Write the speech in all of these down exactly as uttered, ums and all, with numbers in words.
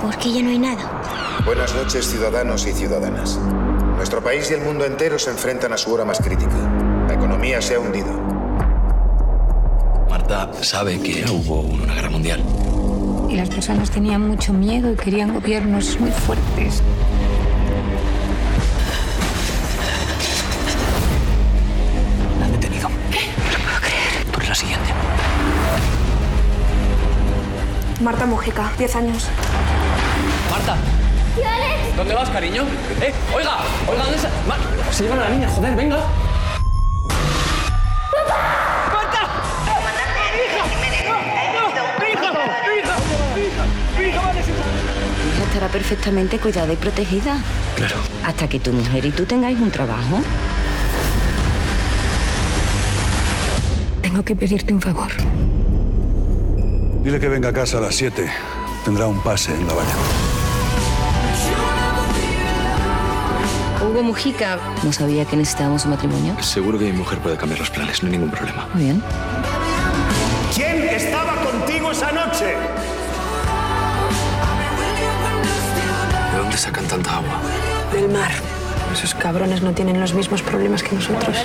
Porque ya no hay nada. Buenas noches, ciudadanos y ciudadanas. Nuestro país y el mundo entero se enfrentan a su hora más crítica. La economía se ha hundido. Marta sabe que hubo una guerra mundial. Y las personas tenían mucho miedo y querían gobiernos muy fuertes. La han detenido. ¿Qué? No lo puedo creer. Tú eres la siguiente. Marta Mujica, diez años. Marta. ¿Qué? ¿Dónde vas, cariño? Eh, oiga, oiga, ¿dónde está? Marta, se llevan a la niña, joder, venga. Estará perfectamente cuidada y protegida. Claro. Hasta que tu mujer y tú tengáis un trabajo. Tengo que pedirte un favor. Dile que venga a casa a las siete. Tendrá un pase en la valla. Hugo Mujica. No sabía que necesitábamos un matrimonio. Seguro que mi mujer puede cambiar los planes, no hay ningún problema. Muy bien. ¿Quién estaba contigo esa noche? ¿Dónde sacan tanta agua? Del mar. Esos cabrones no tienen los mismos problemas que nosotros.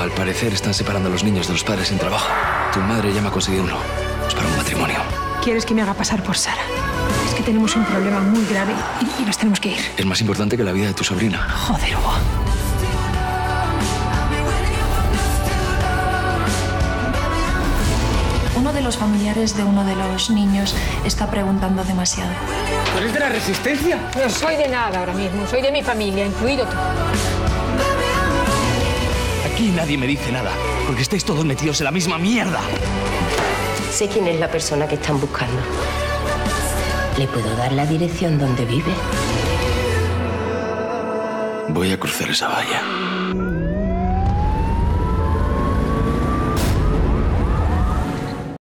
Al parecer están separando a los niños de los padres sin trabajo. Tu madre ya me ha conseguido uno. Es para un matrimonio. ¿Quieres que me haga pasar por Sara? Es que tenemos un problema muy grave y, y nos tenemos que ir. Es más importante que la vida de tu sobrina. Joder, Hugo. Uno de los familiares de uno de los niños está preguntando demasiado. ¿Tú eres de la resistencia? No soy de nada ahora mismo, soy de mi familia, incluido tú. Aquí nadie me dice nada, porque estáis todos metidos en la misma mierda. Sé quién es la persona que están buscando. ¿Le puedo dar la dirección donde vive? Voy a cruzar esa valla.